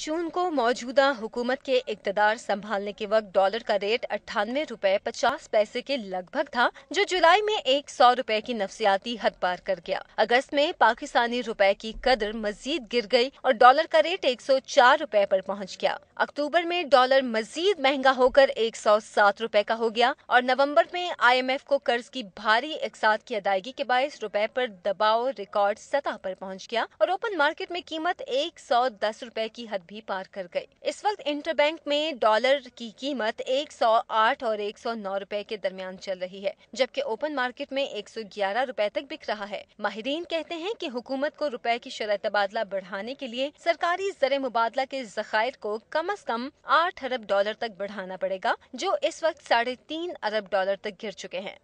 जून को मौजूदा हुकूमत के इक़्तिदार संभालने के वक्त डॉलर का रेट 98 रुपए 50 पैसे के लगभग था, जो जुलाई में 100 रुपए की नफसियाती हद पार कर गया। अगस्त में पाकिस्तानी रुपए की कदर मजीद गिर गई और डॉलर का रेट 104 रुपए पर पहुंच गया। अक्टूबर में डॉलर मजीद महंगा होकर 107 रुपए का हो गया और नवम्बर में IMF को कर्ज की भारी एकसाथ की अदायगी के बायस रुपए पर दबाव रिकॉर्ड सतह पर पहुँच गया और ओपन मार्केट में कीमत 110 रुपए की हद भी पार कर गई। इस वक्त इंटरबैंक में डॉलर की कीमत 108 और 109 रुपए के दरमियान चल रही है, जबकि ओपन मार्केट में 111 रुपए तक बिक रहा है। माहिरीन कहते हैं कि हुकूमत को रुपए की शरह तबादला बढ़ाने के लिए सरकारी ज़र मुबादला के ज़खायर को कम से कम 8 अरब डॉलर तक बढ़ाना पड़ेगा, जो इस वक्त 3.5 अरब डॉलर तक गिर चुके हैं।